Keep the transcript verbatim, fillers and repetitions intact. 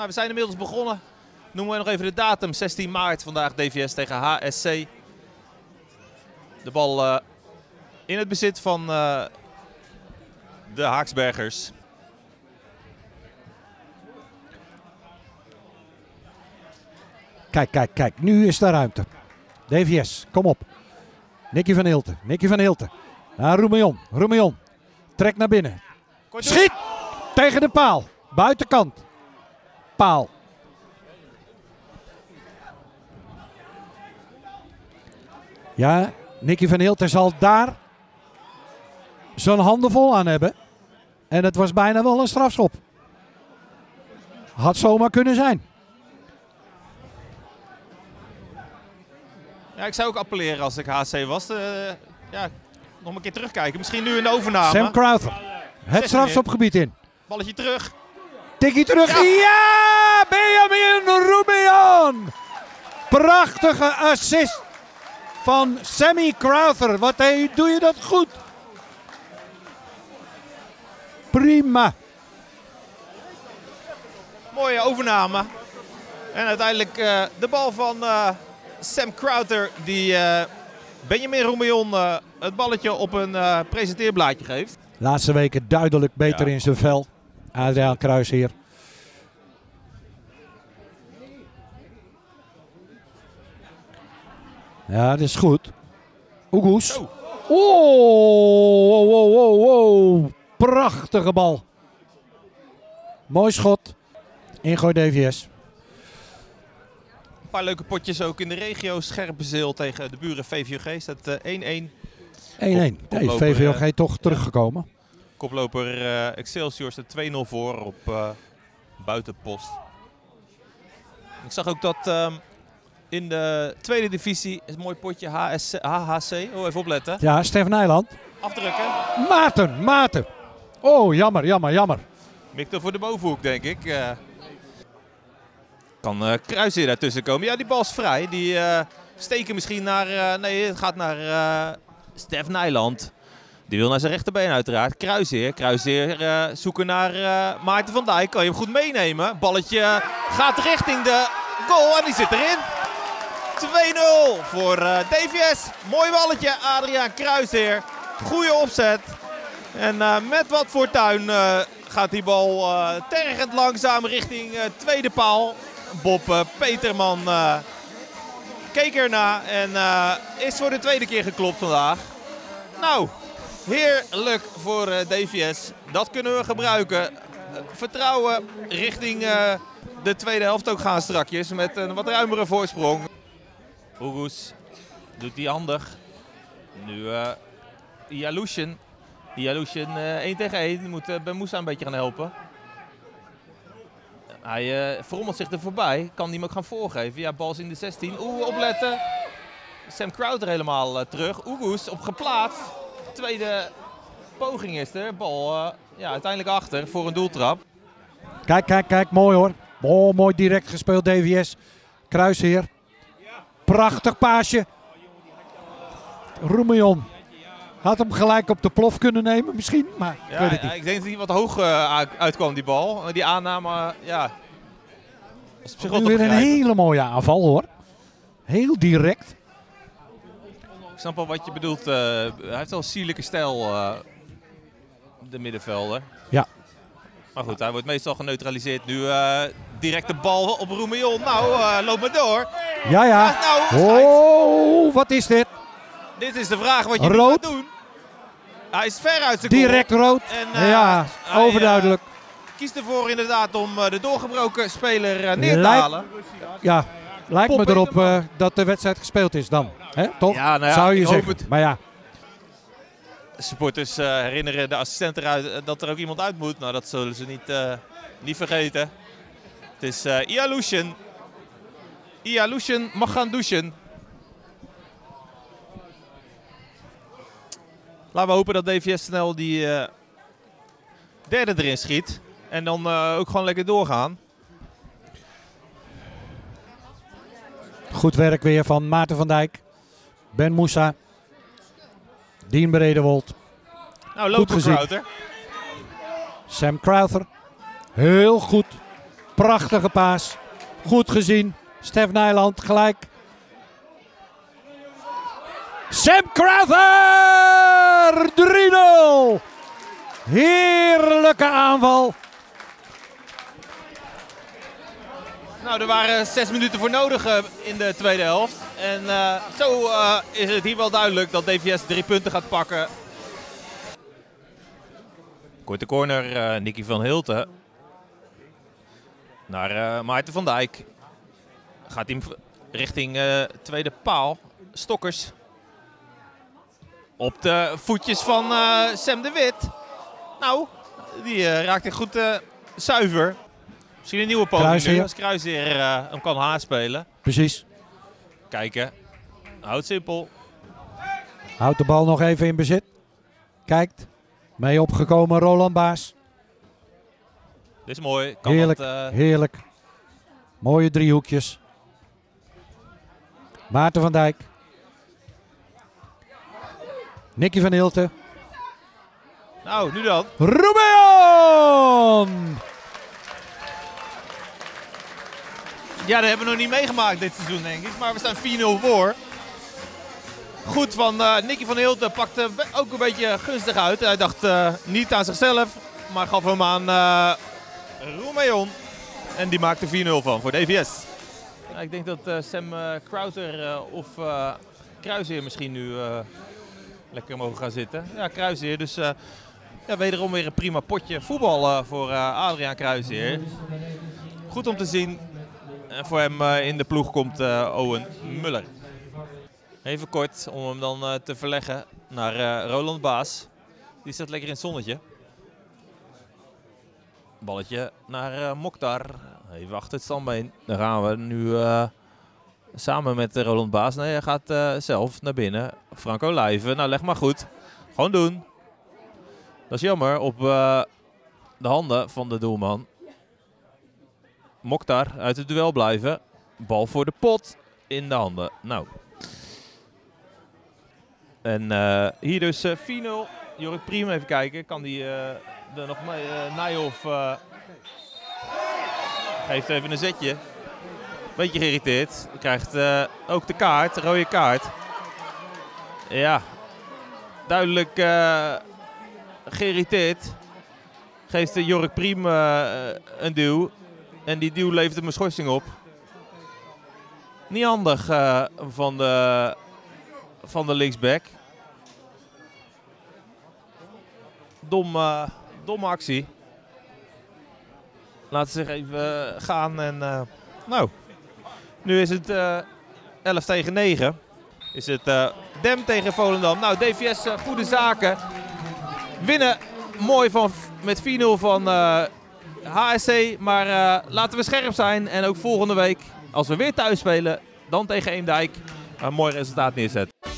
Nou, we zijn inmiddels begonnen. Noemen we nog even de datum. zestien maart vandaag D V S tegen H S C. De bal uh, in het bezit van uh, de Haaksbergers. Kijk, kijk, kijk. Nu is daar ruimte. D V S, kom op. Nicky van Hilten. Nicky van Hilten. Naar Roemeon. Roemeon. Trek naar binnen. Schiet! Tegen de paal. Buitenkant. Paal. Ja, Nicky van Hilten zal daar zijn handen vol aan hebben. En het was bijna wel een strafschop. Had zomaar kunnen zijn. Ja, ik zou ook appelleren als ik H C was. Uh, ja, nog een keer terugkijken. Misschien nu een overname. Sam Crowther. Het strafschopgebied in. Balletje terug. Tikkie terug. Ja! Ja! Benjamin Roemeon. Prachtige assist van Sammy Crowther. Wat hey, doe je dat goed. Prima. Mooie overname. En uiteindelijk uh, de bal van... Uh, Sam Crowther, die uh, Benjamin Roemeon uh, het balletje op een uh, presenteerblaadje geeft. Laatste weken duidelijk beter ja. in zijn vel. Adriaan Kruisheer. Ja, dat is goed. Oegoes. Oh, oh, oh, oh, oh. Prachtige bal. Mooi schot. Ingooi D V S. Een paar leuke potjes ook in de regio. Scherpenzeel tegen de buren V V O G. Staat één één. Uh, één één. Nee, V V O G uh, toch teruggekomen. Ja. Koploper uh, Excelsior staat twee nul voor op uh, buitenpost. Ik zag ook dat um, in de tweede divisie een mooi potje H H C. Oh, even opletten. Ja, Stef Nijland. Afdrukken. Maarten, Maarten. Oh, jammer, jammer, jammer. Mikte voor de bovenhoek, denk ik. Uh, Kan uh, Kruisheer daartussen komen. Ja, die bal is vrij. Die uh, steken misschien naar... Uh, nee, het gaat naar uh, Stef Nijland. Die wil naar zijn rechterbeen uiteraard. Kruisheer. Kruisheer uh, zoeken naar uh, Maarten van Dijk. Kan je hem goed meenemen? Balletje gaat richting de goal en die zit erin. twee nul voor uh, D V S. Mooi balletje, Adriaan Kruisheer. Goeie opzet. En uh, met wat fortuin uh, gaat die bal uh, tergend langzaam richting uh, tweede paal. Bob uh, Peterman uh, keek erna en uh, is voor de tweede keer geklopt vandaag. Nou, heerlijk voor uh, D V S. Dat kunnen we gebruiken. Uh, vertrouwen richting uh, de tweede helft ook gaan strakjes met een wat ruimere voorsprong. Oegoes doet hij handig. Nu uh, Ialushin. Ialushin uh, één tegen één. Moet uh, Ben Moussa een beetje gaan helpen. Hij uh, verrommelt zich er voorbij. Kan hem ook gaan voorgeven. Ja, bal is in de zestien. Oeh, opletten. Sam Crowther helemaal uh, terug. Oegoes op geplaatst. Tweede poging is er. Bal uh, ja, uiteindelijk achter voor een doeltrap. Kijk, kijk, kijk. Mooi hoor. Oh, mooi direct gespeeld D V S. Kruisheer. Prachtig paasje. Roemeon. Had hem gelijk op de plof kunnen nemen misschien, maar ja, ik weet het niet. Ja, ik denk dat hij wat hoog uh, uitkwam, die bal. Die aanname, uh, ja. Nu weer begrijpen. Een hele mooie aanval, hoor. Heel direct. Ik snap al wat je bedoelt. Uh, hij heeft wel een sierlijke stijl, uh, de middenvelder. Ja. Maar goed, hij wordt meestal geneutraliseerd. Nu uh, direct de bal op Roemeon. Nou, uh, loop maar door. Ja, ja. ja nou, oh, wat is dit? Dit is de vraag wat je nu gaat doen. Hij is ver uit zijn goal. Direct rood. En, uh, ja, hij, overduidelijk. Uh, kiest ervoor inderdaad om uh, de doorgebroken speler uh, neer te Lijk, halen. Ja, lijkt Pop me erop uh, dat de wedstrijd gespeeld is dan. He, toch? Ja, nou ja, zou je zeggen. Maar ja. Supporters uh, herinneren de assistent eruit uh, dat er ook iemand uit moet. Nou, dat zullen ze niet, uh, niet vergeten. Het is uh, Ialushin. Ialushin mag gaan douchen. Laten we hopen dat D V S snel die uh, derde erin schiet. En dan uh, ook gewoon lekker doorgaan. Goed werk weer van Maarten van Dijk. Ben Moussa. Dean Bredewold. Nou, loopt Crowther. Sam Crowther. Heel goed. Prachtige paas. Goed gezien. Stef Nijland gelijk. Sam Crowther! drie nul! Heerlijke aanval. Nou, er waren zes minuten voor nodig uh, in de tweede helft. En uh, zo uh, is het hier wel duidelijk dat D V S drie punten gaat pakken. Korte corner, uh, Nicky van Hilten. Naar uh, Maarten van Dijk. Gaat hij richting uh, tweede paal. Stokkers. Op de voetjes van uh, Sam de Wit. Nou, die uh, raakt hij goed uh, zuiver. Misschien een nieuwe poging nu, als Kruisheer uh, hem kan haarspelen. Precies. Kijken. Houdt simpel. Houdt de bal nog even in bezit. Kijkt. Mee opgekomen Roland Baas. Dit is mooi. Kan heerlijk, wat, uh... heerlijk. Mooie driehoekjes. Maarten van Dijk. Nicky van Hilten. Nou, nu dan. Roemeon! Ja, dat hebben we nog niet meegemaakt dit seizoen, denk ik. Maar we staan vier nul voor. Goed van uh, Nicky van Hilten, pakte ook een beetje gunstig uit. Hij dacht uh, niet aan zichzelf, maar gaf hem aan uh, Roemeon. En die maakte vier nul van voor D V S. Ja, ik denk dat uh, Sam uh, Crowther uh, of uh, Kruisheer misschien nu uh, lekker mogen gaan zitten. Ja, Kruisheer. Dus uh, ja, wederom weer een prima potje voetbal uh, voor uh, Adriaan Kruisheer. Goed om te zien. En voor hem uh, in de ploeg komt uh, Owen Muller. Even kort om hem dan uh, te verleggen naar uh, Roland Baas. Die staat lekker in het zonnetje. Balletje naar uh, Moktar. Even achter het standbeen. Dan gaan we nu uh, samen met Roland Baas. Nee, hij gaat uh, zelf naar binnen. Franco Lijven. Nou, leg maar goed. Gewoon doen. Dat is jammer. Op uh, de handen van de doelman. Moktar uit het duel blijven. Bal voor de pot in de handen. Nou. En uh, hier dus uh, vier nul. Jorik Priem, even kijken. Kan die uh, er nog mee? Uh, Nijhoff uh, geeft even een zetje. Beetje geïrriteerd. Krijgt uh, ook de kaart, rode kaart. Ja. Duidelijk uh, geïrriteerd. Geeft de Jorik Priem uh, een duw. En die duw levert hem een schorsing op. Niet handig uh, van de, van de linksback. Dom, uh, domme actie. Laat ze zich even uh, gaan. En, uh, nou, nu is het uh, elf tegen negen. Is het uh, Dem tegen Volendam. Nou, D V S uh, goede zaken. Winnen mooi van, met vier nul van... Uh, H S C, maar uh, laten we scherp zijn en ook volgende week, als we weer thuis spelen, dan tegen Eendijk, een mooi resultaat neerzetten.